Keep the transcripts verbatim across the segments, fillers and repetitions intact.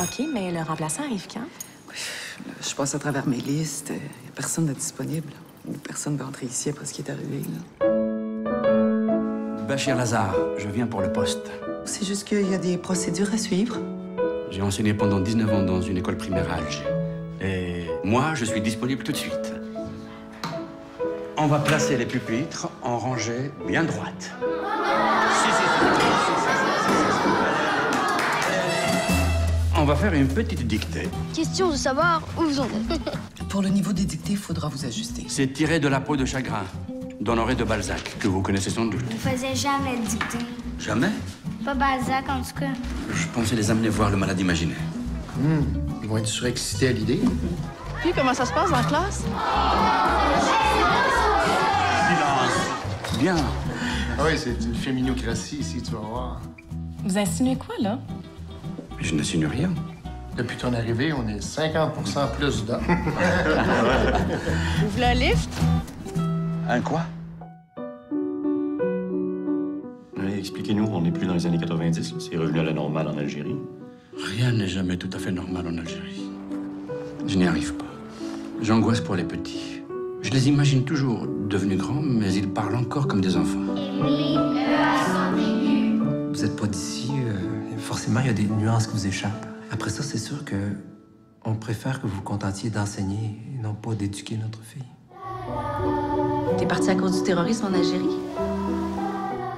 OK, mais le remplaçant arrive quand? Je passe à travers mes listes. Il n'y a personne de disponible. Personne ne va entrer ici après ce qui est arrivé, là. Bachir Lazhar, je viens pour le poste. C'est juste qu'il y a des procédures à suivre. J'ai enseigné pendant dix-neuf ans dans une école primaire à Alger. Et moi, je suis disponible tout de suite. On va placer les pupitres en rangée bien droite. On va faire une petite dictée. Question de savoir où vous en êtes. Pour le niveau des dictées, il faudra vous ajuster. C'est tiré de La Peau de Chagrin, d'Honoré de Balzac, que vous connaissez sans doute. On ne faisait jamais de dictées. Jamais? Pas Balzac, en tout cas. Je pensais les amener voir Le Malade Imaginaire. Mmh. Ils vont être surexcités à l'idée. Puis, comment ça se passe en classe? Silence! Bien. Ah oui, c'est une féminocratie ici, tu vas voir. Vous insinuez quoi, là? Je n'insinue rien. Depuis ton arrivée, on est cinquante pour cent plus dedans. Vous voulez un lift? Un quoi? Oui, expliquez-nous, on n'est plus dans les années quatre-vingt-dix. C'est revenu à la normale en Algérie. Rien n'est jamais tout à fait normal en Algérie. Je n'y arrive pas. J'angoisse pour les petits. Je les imagine toujours devenus grands, mais ils parlent encore comme des enfants. Vous n'êtes pas d'ici. Euh... Forcément, il y a des nuances qui vous échappent. Après ça, c'est sûr que on préfère que vous vous contentiez d'enseigner et non pas d'éduquer notre fille. T'es parti à cause du terrorisme en Algérie?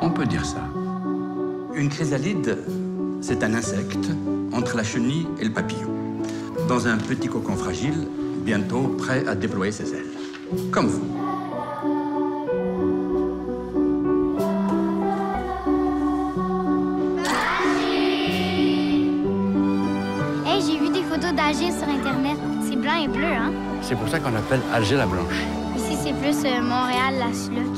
On peut dire ça. Une chrysalide, c'est un insecte entre la chenille et le papillon, dans un petit cocon fragile, bientôt prêt à déployer ses ailes. Comme vous. Alger sur Internet. C'est blanc et bleu, hein? C'est pour ça qu'on appelle Alger la Blanche. Ici, c'est plus euh, Montréal, la Chalotte.